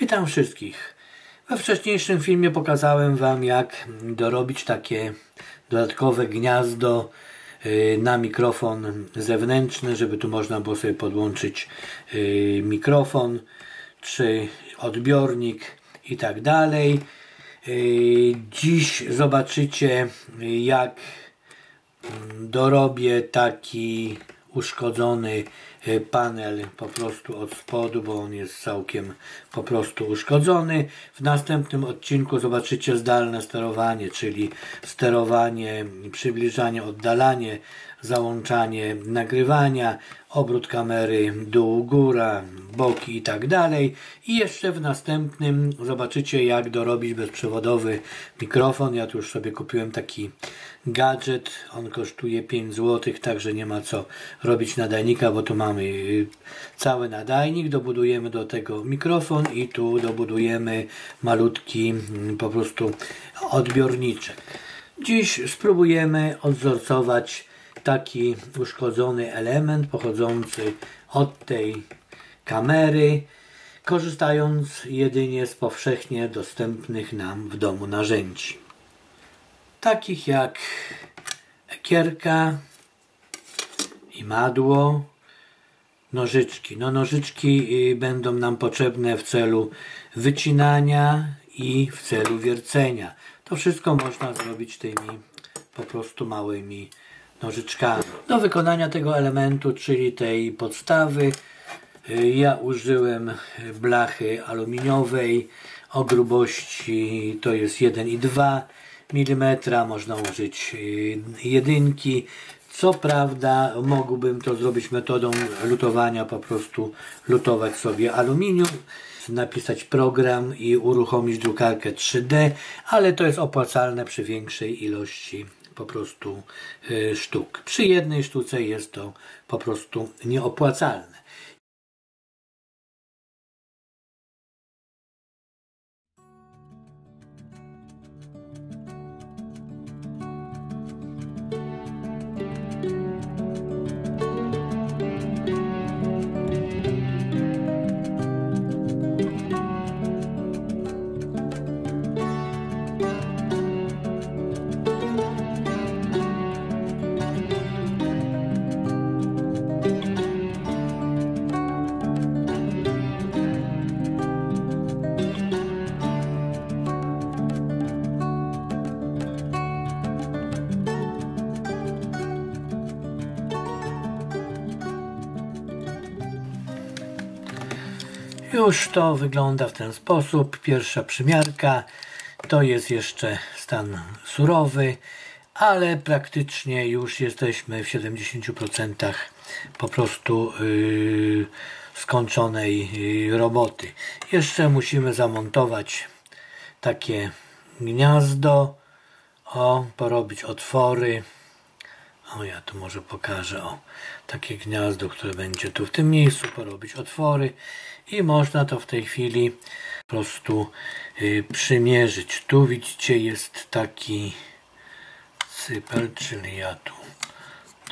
Witam wszystkich. We wcześniejszym filmie pokazałem Wam, jak dorobić takie dodatkowe gniazdo na mikrofon zewnętrzny, żeby tu można było sobie podłączyć mikrofon czy odbiornik i tak dalej. Dziś zobaczycie, jak dorobię taki uszkodzony panel po prostu od spodu, bo on jest całkiem po prostu uszkodzony. W następnym odcinku zobaczycie zdalne sterowanie, czyli sterowanie, przybliżanie, oddalanie, załączanie nagrywania, obrót kamery dół, góra, boki i tak dalej. I jeszcze w następnym zobaczycie, jak dorobić bezprzewodowy mikrofon. Ja tu już sobie kupiłem taki gadżet, on kosztuje 5 zł, także nie ma co robić nadajnika, bo tu mamy cały nadajnik, dobudujemy do tego mikrofon i tu dobudujemy malutki po prostu odbiorniczek. Dziś spróbujemy odwzorcować taki uszkodzony element pochodzący od tej kamery, korzystając jedynie z powszechnie dostępnych nam w domu narzędzi, takich jak ekierka i madło, nożyczki. No, nożyczki będą nam potrzebne w celu wycinania i w celu wiercenia. To wszystko można zrobić tymi po prostu małymi nożyczkami. Do wykonania tego elementu, czyli tej podstawy, ja użyłem blachy aluminiowej o grubości to jest 1,2 mm, można użyć jedynki. Co prawda mógłbym to zrobić metodą lutowania, po prostu lutować sobie aluminium, napisać program i uruchomić drukarkę 3D, ale to jest opłacalne przy większej ilości po prostu sztuk. Przy jednej sztuce jest to po prostu nieopłacalne. Już to wygląda w ten sposób. Pierwsza przymiarka, to jest jeszcze stan surowy, ale praktycznie już jesteśmy w 70% po prostu skończonej roboty. Jeszcze musimy zamontować takie gniazdo, porobić otwory. Ja tu może pokażę takie gniazdo, które będzie tu w tym miejscu, porobić otwory i można to w tej chwili po prostu przymierzyć. Tu widzicie, jest taki cypel, czyli ja tu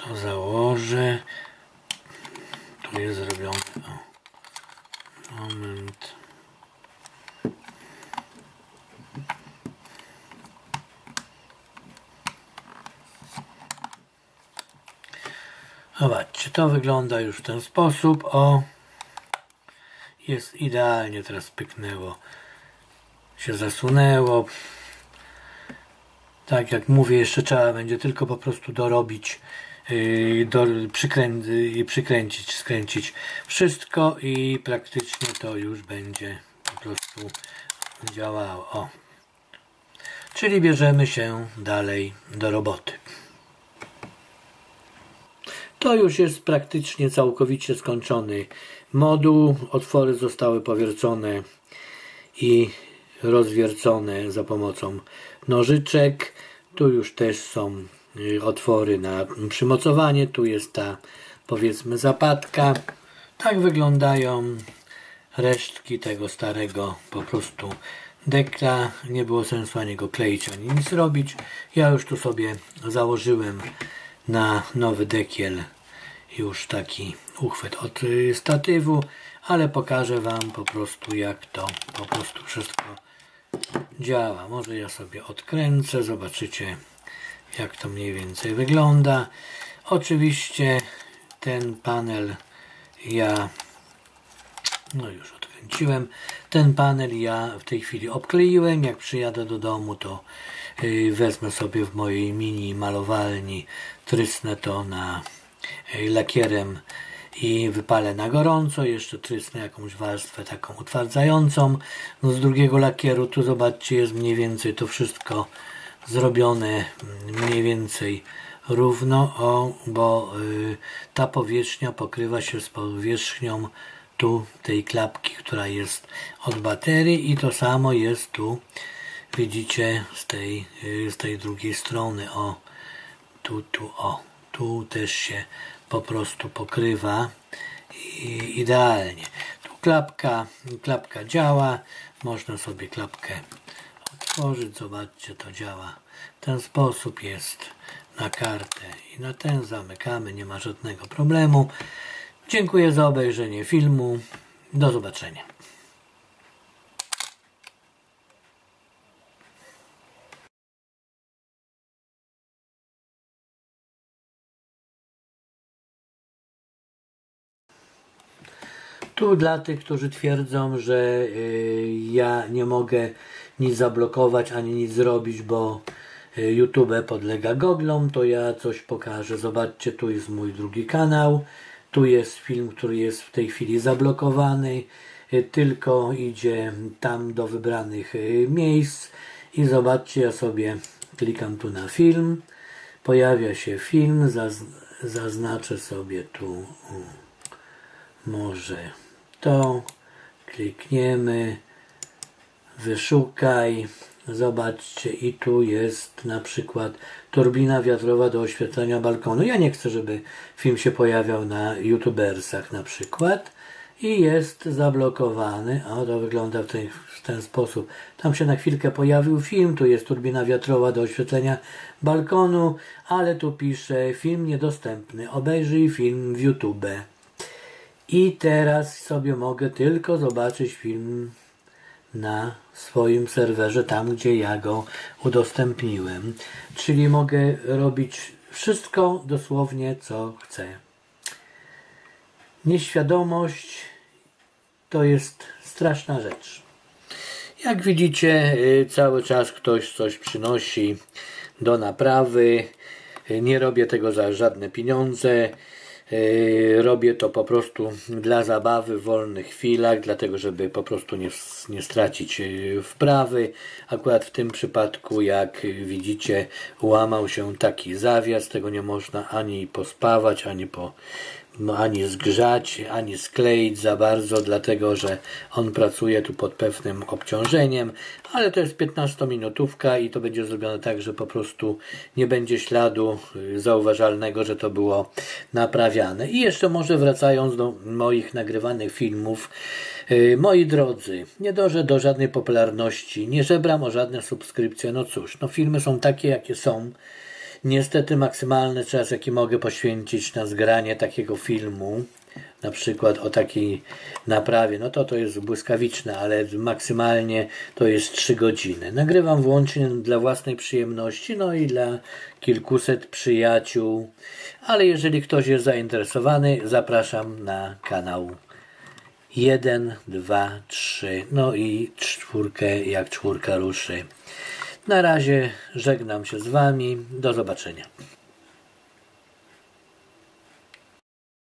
to założę, tu jest zrobione moment. Zobaczcie, to wygląda już w ten sposób, jest idealnie, teraz pyknęło, się zasunęło. Tak jak mówię, jeszcze trzeba będzie tylko po prostu dorobić, przykręcić, skręcić wszystko i praktycznie to już będzie po prostu działało. Czyli bierzemy się dalej do roboty. To już jest praktycznie całkowicie skończony moduł. Otwory zostały powiercone i rozwiercone za pomocą nożyczek. Tu już też są otwory na przymocowanie. Tu jest ta, powiedzmy, zapadka. Tak wyglądają resztki tego starego po prostu dekla. Nie było sensu ani go kleić, ani nic robić. Ja już tu sobie założyłem na nowy dekiel już taki uchwyt od statywu, ale pokażę Wam po prostu, jak to po prostu wszystko działa. Może ja sobie odkręcę, zobaczycie, jak to mniej więcej wygląda. Oczywiście ten panel ja, no już odkręciłem, ten panel ja w tej chwili obkleiłem. Jak przyjadę do domu, to wezmę sobie w mojej mini malowalni, trysnę to na lakierem i wypalę na gorąco, jeszcze trysnę jakąś warstwę taką utwardzającą, no z drugiego lakieru. Tu zobaczcie, jest mniej więcej to wszystko zrobione mniej więcej równo, bo ta powierzchnia pokrywa się z powierzchnią tu tej klapki, która jest od baterii, i to samo jest tu, widzicie, z tej drugiej strony, tu też się po prostu pokrywa i idealnie. Tu klapka działa, można sobie klapkę otworzyć, zobaczcie, to działa w ten sposób, jest na kartę i na ten zamykamy, nie ma żadnego problemu. Dziękuję za obejrzenie filmu, do zobaczenia. Tu dla tych, którzy twierdzą, że ja nie mogę nic zablokować ani nic zrobić, bo YouTube podlega goglom, to ja coś pokażę. Zobaczcie, tu jest mój drugi kanał, tu jest film, który jest w tej chwili zablokowany, tylko idzie tam do wybranych miejsc i zobaczcie, ja sobie klikam tu na film, pojawia się film, zaznaczę sobie tu może to, klikniemy, wyszukaj, zobaczcie, i tu jest na przykład turbina wiatrowa do oświetlenia balkonu. Ja nie chcę, żeby film się pojawiał na YouTubersach na przykład i jest zablokowany. O, to wygląda w ten sposób. Tam się na chwilkę pojawił film, tu jest turbina wiatrowa do oświetlenia balkonu, ale tu pisze film niedostępny, obejrzyj film w YouTube. I teraz sobie mogę tylko zobaczyć film na swoim serwerze, tam gdzie ja go udostępniłem. Czyli mogę robić wszystko dosłownie, co chcę. Nieświadomość to jest straszna rzecz. Jak widzicie, cały czas ktoś coś przynosi do naprawy. Nie robię tego za żadne pieniądze. Robię to po prostu dla zabawy w wolnych chwilach, dlatego żeby po prostu nie stracić wprawy. Akurat w tym przypadku, jak widzicie, łamał się taki zawias, tego nie można ani pospawać, ani zgrzać, ani skleić za bardzo, dlatego że on pracuje tu pod pewnym obciążeniem, ale to jest 15-minutówka i to będzie zrobione tak, że po prostu nie będzie śladu zauważalnego, że to było naprawiane. I jeszcze może wracając do moich nagrywanych filmów, moi drodzy, nie dążę do żadnej popularności, nie żebram o żadne subskrypcje, no cóż, no filmy są takie, jakie są. Niestety maksymalny czas, jaki mogę poświęcić na zgranie takiego filmu, na przykład o takiej naprawie, no to jest błyskawiczne, ale maksymalnie to jest 3 godziny. Nagrywam wyłącznie dla własnej przyjemności, no i dla kilkuset przyjaciół, ale jeżeli ktoś jest zainteresowany, zapraszam na kanał 1, 2, 3, no i 4, jak 4 ruszy. Na razie żegnam się z Wami, do zobaczenia.